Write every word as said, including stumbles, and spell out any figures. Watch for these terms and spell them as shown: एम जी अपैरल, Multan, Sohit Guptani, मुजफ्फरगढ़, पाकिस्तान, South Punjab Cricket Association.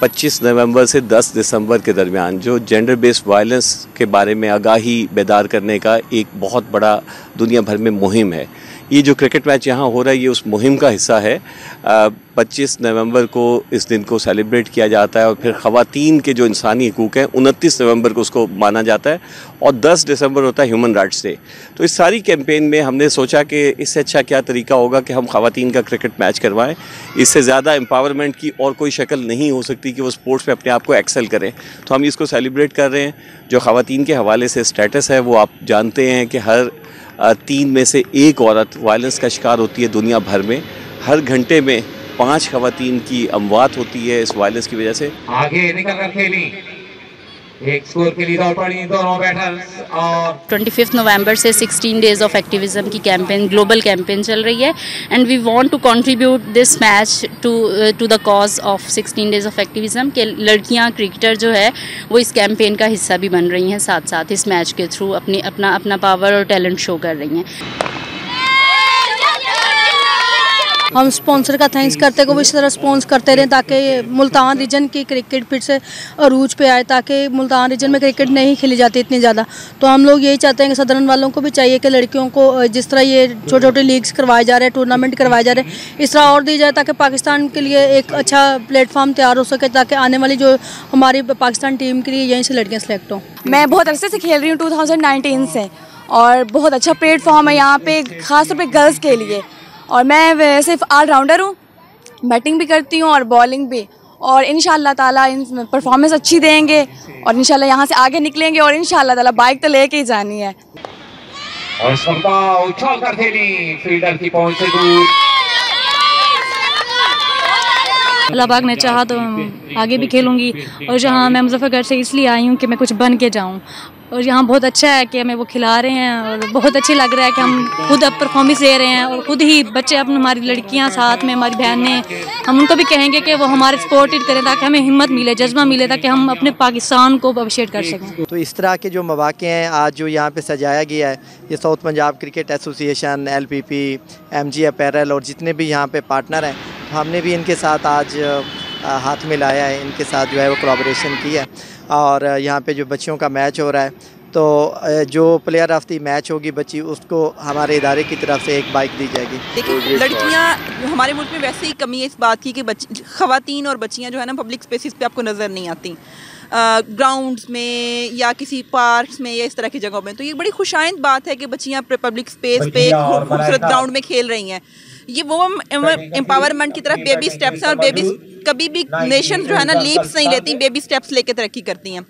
पच्चीस नवंबर से दस दिसंबर के दरमियान जो जेंडर बेस्ड वायलेंस के बारे में आगाही बेदार करने का एक बहुत बड़ा दुनिया भर में मुहिम है। ये जो क्रिकेट मैच यहाँ हो रहा है ये उस मुहिम का हिस्सा है। पच्चीस नवंबर को इस दिन को सेलिब्रेट किया जाता है और फिर ख़वातीन के जो इंसानी हकूक़ हैं उनतीस नवंबर को उसको माना जाता है और दस दिसंबर होता है ह्यूमन राइट्स डे। तो इस सारी कैंपेन में हमने सोचा कि इससे अच्छा क्या तरीका होगा कि हम ख़वातीन का क्रिकेट मैच करवाएं। इससे ज़्यादा एम्पावरमेंट की और कोई शक्ल नहीं हो सकती कि वो स्पोर्ट्स में अपने आप को एक्सेल करें। तो हम इसको सेलिब्रेट कर रहे हैं। जो ख़वातीन के हवाले से स्टेटस है वो आप जानते हैं कि हर तीन में से एक औरत वायलेंस का शिकार होती है दुनिया भर में। हर घंटे में पांच खवातीन की अमवात होती है इस वायलेंस की वजह से। आगे निकल कर खेली एक स्कोर के लिए दौड़ पड़ी दोनों बैटर्स। और पच्चीस नवंबर से सिक्सटीन डेज ऑफ एक्टिविज्म की कैंपेन ग्लोबल कैंपेन चल रही है and we want to contribute this match to to the cause of sixteen days of activism के लड़कियां क्रिकेटर जो है वो इस कैंपेन का हिस्सा भी बन रही हैं, साथ साथ इस मैच के थ्रू अपनी अपना अपना पावर और टैलेंट शो कर रही हैं। हम स्पॉन्सर का थैंक्स करते को इस तरह स्पॉन्सर करते रहें ताकि मुल्तान रीजन की क्रिकेट फिर से अरूज पे आए, ताकि मुल्तान रीजन में क्रिकेट नहीं खेली जाती इतनी ज़्यादा। तो हम लोग यही चाहते हैं कि सदरन वालों को भी चाहिए कि लड़कियों को जिस तरह ये छोटे छोटे लीग्स करवाए जा रहे हैं, टूर्नामेंट करवाए जा रहे हैं, इस तरह और दी जाए ताकि पाकिस्तान के लिए एक अच्छा प्लेटफॉर्म तैयार हो सके, ताकि आने वाली जो हमारी पाकिस्तान टीम के लिए यहीं से लड़कियाँ सेलेक्ट हों। मैं बहुत अरसे से खेल रही हूँ, टू थाउजेंड नाइनटीन से, और बहुत अच्छा प्लेटफॉर्म है यहाँ पे खासतौर पर गर्ल्स के लिए। और मैं सिर्फ ऑलराउंडर हूँ, बैटिंग भी करती हूँ और बॉलिंग भी, और इंशाल्लाह ताला इन परफॉर्मेंस अच्छी देंगे और इंशाल्लाह यहाँ से आगे निकलेंगे और इंशाल्लाह ताला बाइक तो लेके ही जानी है। और सबका उछाल कर खेली, फील्डर की पहुंच से दूर। अल्लाह पाक ने चाहा तो आगे भी खेलूँगी, और जहाँ मैं मुजफ्फरगढ़ से इसलिए आई हूँ कि मैं कुछ बन के जाऊँ, और यहाँ बहुत अच्छा है कि हमें वो खिला रहे हैं और बहुत अच्छे लग रहा है कि हम खुद अब परफॉर्मेंस दे रहे हैं और खुद ही बच्चे अपने हमारी लड़कियाँ साथ में हमारी बहनें, हम उनको भी कहेंगे कि वो हमारे सपोर्ट करें ताकि हमें हिम्मत मिले, जज्बा मिले, ताकि हम अपने पाकिस्तान को अभिषेक कर सकें। तो इस तरह के जो मौक़े हैं आज जो यहाँ पर सजाया गया है, ये south Punjab cricket association, L P P, एम जी अपैरल और जितने भी यहाँ पर पार्टनर हैं, हमने भी इनके साथ आज हाथ में लाया है, इनके साथ जो है वो कोलाब्रेशन की है। और यहाँ पे जो बच्चियों का मैच हो रहा है तो जो प्लेयर ऑफ दी मैच होगी बच्ची, उसको हमारे इदारे की तरफ से एक बाइक दी जाएगी। देखिए लड़कियाँ हमारे मुल्क में वैसे ही कमी है इस बात की कि बच्ची ख़वातीन और बच्चियाँ जो है ना पब्लिक स्पेसिस पे आपको नज़र नहीं आती, ग्राउंड्स में या किसी पार्क्स में या इस तरह की जगहों में। तो ये बड़ी खुशाइंद बात है कि बच्चियाँ पब्लिक स्पेस पे खूबसूरत ग्राउंड में खेल रही हैं। ये वो एम्पावरमेंट की तरफ बेबी स्टेप्स हैं, और बेबी कभी भी नेशन जो है ना लीप्स नहीं लेती, बेबी स्टेप्स लेके तरक्की करती हैं।